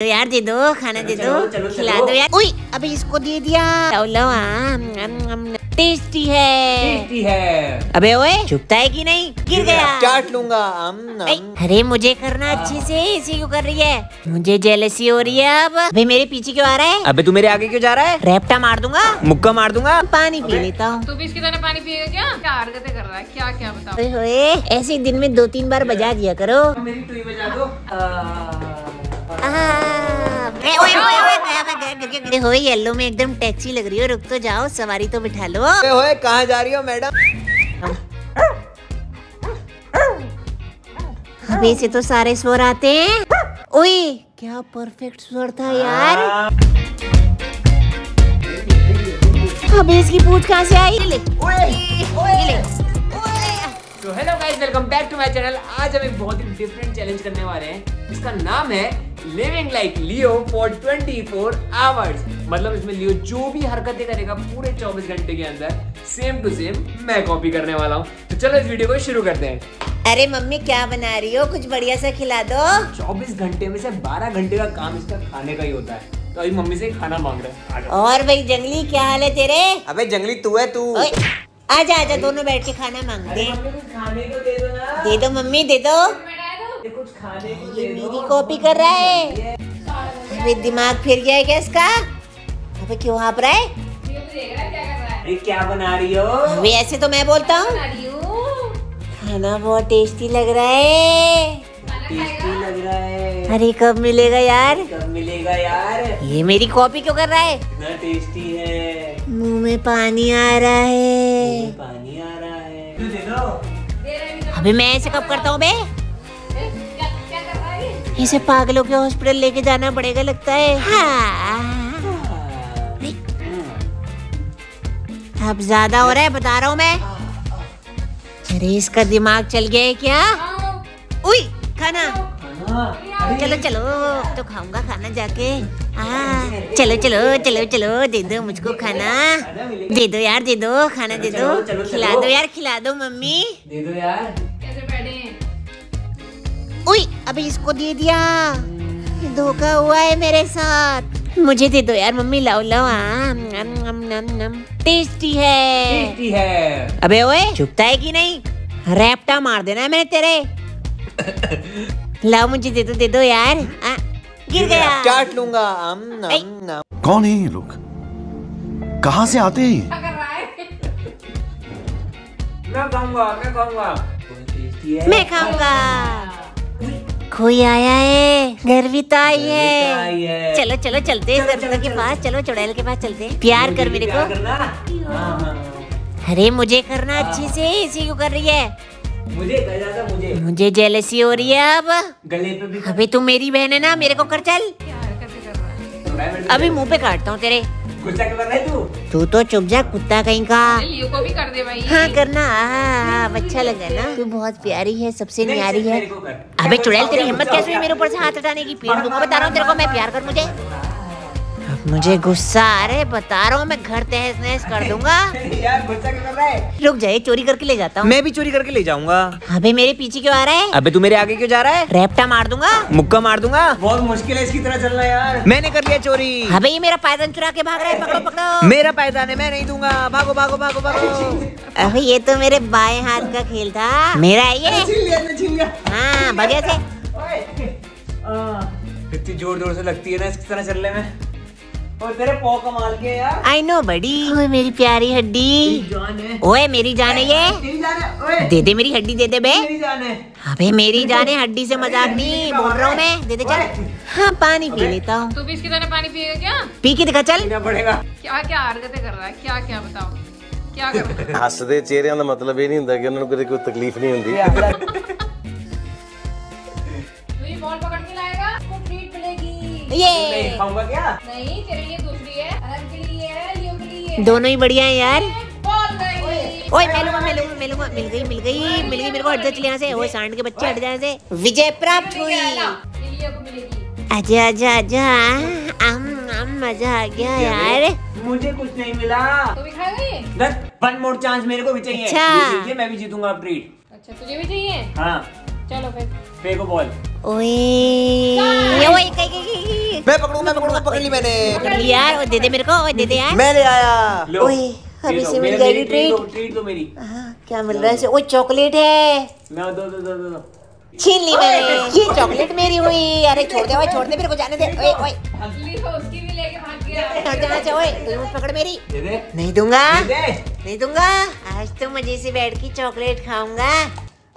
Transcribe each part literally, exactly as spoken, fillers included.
तो यार दे दो खाना दे दो, खिला दो यार। उई, अबे इसको दे दिया। लो लो, टेस्टी है टेस्टी है। अबे ओए, चुपता है कि नहीं? गिर गया। चाट लूंगा। अरे मुझे करना अच्छे से, इसी क्यों कर रही है? मुझे जेलसी हो रही है अब। अबे मेरे पीछे क्यों आ रहा है? अबे तू मेरे आगे क्यों जा रहा है? रैप्टा मार दूंगा, मुक्का मार दूंगा। पानी पी लेता हूँ। तू भी इसकी तरह पानी पिएगा क्या? क्या हरकतें कर रहा है, क्या क्या बताओ। ऐसे दिन में दो तीन बार बजा दिया करो। मेरी टुई बजा दो। ओए येलो में एकदम टैक्सी लग रही हो, रुक तो जाओ, सवारी तो बिठा लो। ओए कहाँ जा रही हो मैडम? अबे से तो सारे स्वर आते हैं। ओए क्या परफेक्ट स्वर था यार। अबे इसकी पूछ कहाँ से आई? ले ले। तो hello guys, welcome back to my channel. आज हम एक बहुत ही डिफरेंट चैलेंज करने वाले हैं। इसका नाम है living like Leo for twenty four hours. मतलब इसमें लियो जो भी हरकतें करेगा पूरे चौबीस घंटे के अंदर सेम टू सेम मैं कॉपी करने वाला हूँ। तो चलो इस वीडियो को शुरू करते हैं। अरे मम्मी क्या बना रही हो? कुछ बढ़िया सा खिला दो। चौबीस घंटे में से बारह घंटे का काम इसका खाने का ही होता है। तो अभी मम्मी से खाना मांग रहा है। और भाई जंगली क्या हाल है तेरे? अबे जंगली तू है तू। आजा आजा दोनों बैठ के खाना मांगते हैं। खाने को दे दो ना। दे दो मम्मी दे दो। ये कुछ खाने को दे दो। ये मेरी कॉपी कर रहा है। अबे दिमाग फिर गया है क्या इसका? अबे क्यों हाँप रहा है? ये क्या बना रही हो? अबे ऐसे तो मैं बोलता हूँ। खाना बहुत टेस्टी लग रहा है, टेस्टी लग रहा है। अरे कब मिलेगा यार, कब मिलेगा यार? ये मेरी कॉपी क्यों कर रहा है? इतना टेस्टी है, मुंह में पानी आ रहा है, पानी आ रहा है। तू दे दो। अबे मैं ऐसे कब करता हूँ बे? क्या क्या कर रहा है? इसे पागलों के हॉस्पिटल लेके जाना पड़ेगा लगता है। हाँ। अब ज्यादा हो रहा है, बता रहा हूँ मैं। अरे इसका दिमाग चल गया है क्या? उई खाना, चलो चलो तो खाऊंगा खाना जाके। हाँ चलो चलो चलो चलो दे दो मुझको खाना। दे दो यार दे दो खाना दे दो, खिला दो यार खिला दो मम्मी। दे दो यार। कैसे बैठे? उई अबे इसको दे दिया, धोखा हुआ है मेरे साथ। मुझे दे दो यार मम्मी। लाओ लाओ। आम, आम, आम, आम, आम। टेस्टी है टेस्टी है। अबे ओए चुपता है कि नहीं? रैप्टा मार देना है मैंने तेरे। लाओ मुझे दे दो दे दो यार। आ, गिर गया। चाट लूंगा। आम, आम, आम। कौन है ये लोग, कहाँ से आते हैं? मैं खाऊंगा मैं खाऊंगा मैं खाऊंगा। कोई आया है, गर्विता आई है। चलो चलो चलते हैं गर्विता के पास। चलो चुड़ैल के पास चलते हैं। प्यार कर मेरे को। अरे मुझे करना अच्छे से, इसी क्यों कर रही है? मुझे मुझे मुझे जेलसी हो रही है अब। गले पे भी। अबे तू मेरी बहन है ना, मेरे को कर चल। अभी मुंह पे काटता हूँ तेरे। तू तो चुप जा, कुत्ता कहीं का। लियो को भी कर दे भाई। हाँ करना। हाँ अच्छा लगा ना। तू बहुत प्यारी है, सबसे न्यारी है। अबे चुड़ैल तेरी हिम्मत कैसे हुई मेरे ऊपर से हाथ उठाने की? पीट दूंगा बता रहा हूँ तेरे को मैं। प्यार कर मुझे। अब मुझे गुस्सा आ रहा है, बता रहा हूँ मैं घर तहस नहस कर दूंगा। रुक जाए, चोरी करके ले जाता हूँ। मैं भी चोरी करके ले जाऊंगा। अबे मेरे पीछे क्यों आ रहा है? अबे तू मेरे आगे क्यों जा रहा है? रैप्टा मार दूंगा, मुक्का मार दूंगा। बहुत मुश्किल है इसकी तरह चलना यार। मैंने कर लिया चोरी। अबे ये मेरा पायदान चुरा के भाग रहा है। पकड़ो पकड़ो, मेरा पायदान है, मैं नहीं दूंगा। भागो भागो भागो भागो। अबे ये तो मेरे बाएं हाथ का खेल था, मेरा है ये। हाँ भगे से। कितनी जोर जोर से लगती है ना इसकी तरह चलने में। और तेरे पाँव कमाल के यार। आई नो बड़ी। ओए मेरी प्यारी हड्डी। ओए मेरी जान है ये। दे दे मेरी हड्डी दे दे बे। अबे मेरी जान है, हड्डी से मजाक नहीं बोल रहा हूँ मैं। दे दे चल। हाँ पानी पी लेता हूँ। तू भी इसकी तरह पानी पिएगा क्या? पी के दिखा चल। क्या क्या हरकतें कर रहा है, क्या क्या बताओ, क्या कर। हसदे चेहरे का मतलब ये नहीं होता कि उन्होंने कोई तकलीफ नहीं होती। ये क्या? नहीं तेरे लिए दूसरी है, अनंत के लिए है, लियो के लिए है। दोनों ही बढ़िया है यार। ओए मिलूंगा मिलूंगा मिलूंगा। मिल गई मिल गई मिल गई मेरे को। हट जा चल यहाँ से। ओए सांड के बच्चे हट जा यहाँ से। विजय प्राप्त हुई। आजा आजा आजा। आम आम मजा आ गया यार। मुझे कुछ नहीं मिला। तो भी खा गई। बस वन मोर चांस मेरे को भी चाहिए। मैं भी जीतूंगा। अब ट्रीट। अच्छा तुझे भी चाहिए? हाँ चलो फिर फेंको बॉल। ओए ओए कहीं कहीं मैं पकड़ूं मैं पकड़ूं पकड़ ली मैंने पकड़ ली यार। ओए दे दे मेरे को, ओए दे दे यार मैं ले आया। ओए अभी से मिल गई ट्रीट, ट्रीट दो मेरी। हां क्या मिल रहा है? ओए चॉकलेट है। मैं दो दो दो दो छीन ली मैंने, ये चॉकलेट मेरी हुई। अरे छोड़ दे ओए छोड़ दे मेरे को जाने दे। ओए ओए असली तो उसकी भी लेके भाग गया। जाना चाहो ओए तू पकड़ मेरी। दे दे नहीं दूंगा नहीं दूंगा, आज तो मजे से बैठ के चॉकलेट खाऊंगा।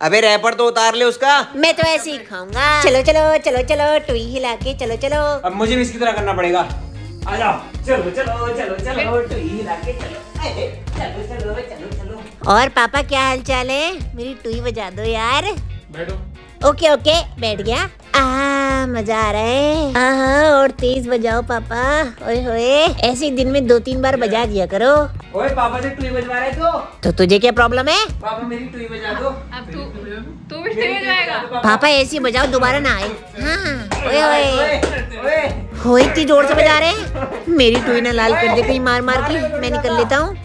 अबे रैपर तो उतार ले उसका, मैं तो ऐसे ही खाऊंगा। चलो चलो चलो चलो टुई हिला के चलो चलो। अब मुझे भी इसकी तरह करना पड़ेगा। आ जाओ चलो चलो चलो चलो टुई हिला के चलो चलो चलो चलो चलो। और पापा क्या हालचाल है? मेरी टुई बजा दो यार। बैठो। ओके ओके बैठ गया। आ मजा आ रहा है। हाँ और तेज बजाओ पापा। ओए होए ऐसे दिन में दो तीन बार बजा दिया करो। ओए पापा से टुई बजवा रहे तो तो तुझे क्या प्रॉब्लम है? पापा मेरी टुई बजा दो। अब तू तू भी टुई बजाएगा? पापा ऐसे बजाओ दोबारा ना आए। हाँ ओए ओए ओए इतनी जोर से बजा रहे हैं, मेरी टुई ना लाल कर दे कहीं मार मार के। मैं निकल लेता हूँ।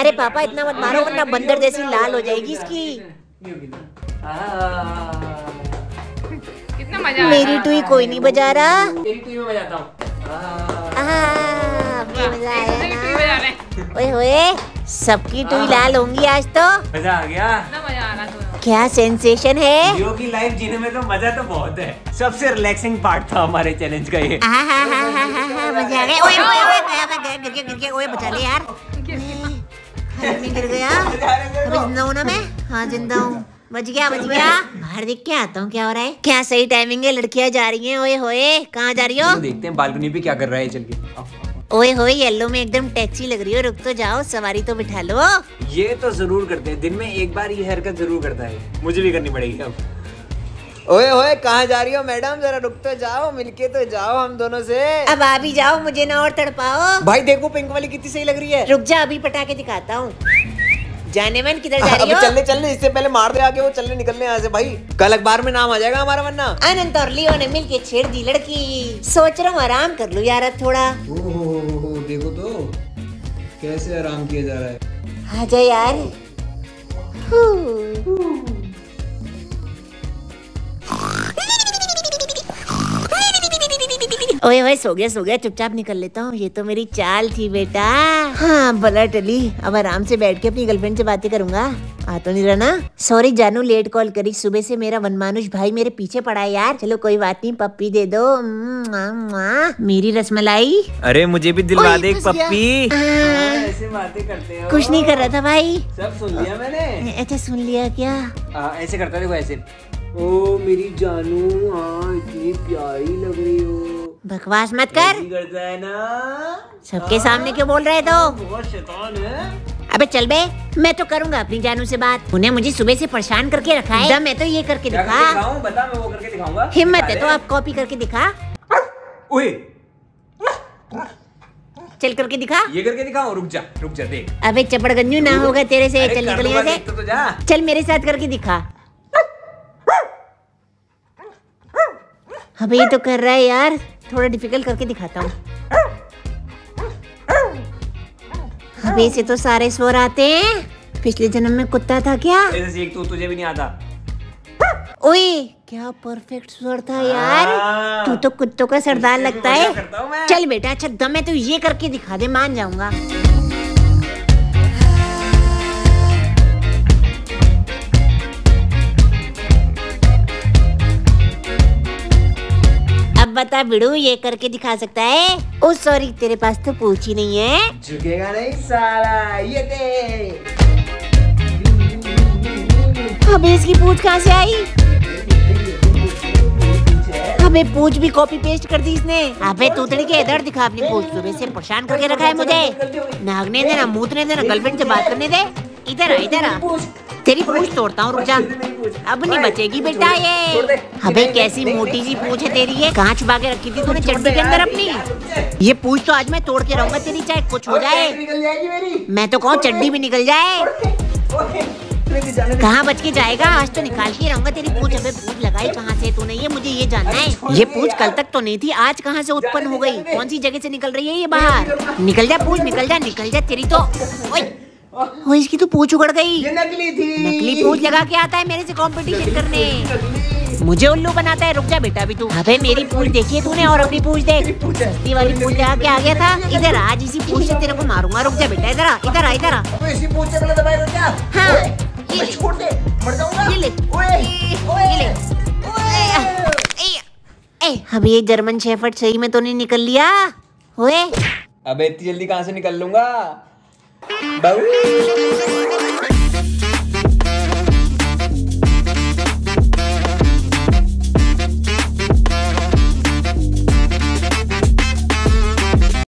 अरे पापा इतना मत मारो वरना बंदर जैसी लाल हो जाएगी इसकी। कितना मजा। मेरी टुई कोई नहीं बजा रहा, तेरी टुई में बजाता हूं। ओए होए सबकी टुई लाल होंगी आज तो। मजा आ गया, इतना मजा आ रहा था। क्या सेंसेशन है। लियो की लाइफ जीने में तो मजा तो बहुत है। सबसे रिलैक्सिंग पार्ट था हमारे चैलेंज का ये। मजा आ गया। ओए ओए ओए गिर गया गिर गया। ओए बचा ले यार, मैं गिर गया। अभी जिंदा हूँ ना मैं? हाँ जिंदा हूँ। बच गया बच गया। बाहर देख के आता हूँ क्या हो रहा है। क्या सही टाइमिंग है, लड़कियाँ जा रही हैं। ओए होए कहाँ जा रही हो? देखते हैं बालकनी पे क्या कर रहा है चल के। ओए होए येलो में एकदम टैक्सी लग रही हो, रुक तो जाओ सवारी तो बिठा लो। ये तो जरूर करते हैं, दिन में एक बार ये हरकत जरूर करता है, मुझे भी करनी पड़ेगी अब। ओए होए कहाँ जा रही हो मैडम, जरा रुक तो जाओ, मिलके तो जाओ हम दोनों से। अब आ भी जाओ, मुझे ना और तड़पाओ। भाई देखो पिंक वाली कितनी सही लग रही है। रुक जा अभी पटा के दिखाता हूँ। जाने मन किधर जा रही हो? चलने चलने, इससे पहले मार दे आगे वो। चलने निकलने यहाँ से भाई, कल अखबार में नाम आ जाएगा हमारा वरना। अनंत और लियो ने मिल के छेड़ दी लड़की। सोच रहा हूँ आराम कर लूँ यार अब थोड़ा। ओह देखो तो कैसे आराम किया जा रहा है। आ जाए यार। ओए ओए सो गया सो गया, चुपचाप निकल लेता हूँ। ये तो मेरी चाल थी बेटा। हाँ भला टली, अब आराम से बैठ के अपनी गर्लफ्रेंड से बातें करूंगा। आ तो नहीं रहा ना? सॉरी जानू लेट कॉल करी, सुबह से मेरा वनमानुष भाई मेरे पीछे पड़ा है यार। चलो कोई बात नहीं, पप्पी दे दो। म्मा, म्मा, मेरी रसमलाई। अरे मुझे भी दिलवा दे एक पप्पी। ऐसे बातें करते हो? कुछ नहीं कर रहा था भाई, सब सुन लिया मैंने। अच्छा सुन लिया क्या? ऐसे करता देखो ऐसे। ओ मेरी जानू इतनी प्यारी लग रही हो। बकवास मत कर, करता है ना सबके सामने क्यों बोल रहे तो? बहुत शैतान है। अबे चल बे, मैं तो करूंगा अपनी जानू से बात। उन्हें मुझे सुबह से परेशान करके रखा है। मैं तो ये करके दिखा, बता मैं वो करके दिखाऊंगा। हिम्मत है तो आप कॉपी करके दिखा। ओए चल करके दिखा, ये करके दिखाओ। रुक जा रुक जा देख। अबे चपड़गंजू ना होगा तेरे से, चल निकल यहाँ से। चल मेरे साथ करके दिखा। अबे ये तो कर रहा है यार, थोड़ा डिफिकल्ट करके दिखाता हूँ। अबे से तो सारे स्वर आते हैं। पिछले जन्म में कुत्ता था क्या? ऐसे एक तो तुझे भी नहीं आता। ओए क्या परफेक्ट स्वर था यार, तू तो कुत्तों का सरदार लगता है। चल बेटा अच्छा दम है तो ये करके दिखा दे, मान जाऊंगा। बता बिड़ू ये करके दिखा सकता है? ओ सॉरी तेरे पास तो पूछ ही नहीं है। झुकेगा नहीं साला ये दे। अबे इसकी पूछ कहाँ से आई? अबे पूछ भी कॉपी पेस्ट कर दी इसने। अबे तूतड़ी के इधर दिखा अपनी पूछ, सुबह से परेशान करके रखा है मुझे। नागने देना मूतने देना, गर्लफ्रेंड से बात करने दे। इधर आ इधर आ, तेरी पूछ तोड़ता हूँ। रुक जा अब नहीं बचेगी बेटा ये। अबे कैसी मोटी जी पूछ है तेरी ये, कहाँ छुपा के रखी थी तूने चटनी के अंदर अपनी? ये पूछ तो आज मैं तोड़ के रहूंगा तेरी, चाहे कुछ हो जाए। मैं तो कहूँ चटनी भी निकल जाए। कहाँ बच के जाएगा, आज तो निकाल के रहूंगा तेरी पूछ। अबे पूछ लगाई कहाँ से तूने ये, मुझे ये जानना है। ये पूछ कल तक तो नहीं थी, आज कहाँ से उत्पन्न हो गई? कौन सी जगह से निकल रही है ये बाहर? निकल जा पूछ निकल जा निकल जा तेरी तो। ओए ओ, इसकी तो पूछ उगड़ गई। ये नकली थी। नकली पूछ लगा के आता है मेरे से कंपटीशन करने, मुझे उल्लू बनाता है। रुक जा बेटा भी तू। अबे मेरी पूछ देखिए तूने और अपनी पूछ देख, सस्ती वाली पूछ लगा के आ गया था। इधर आज इसी पूछ से तेरे को मारूंगा। रुक जा बेटा, इधर आ इधर आ इधर आ। अब ये जर्मन शेफर्ड सही में तो नहीं निकल लिया? अबे इतनी जल्दी कहाँ से निकल लूंगा?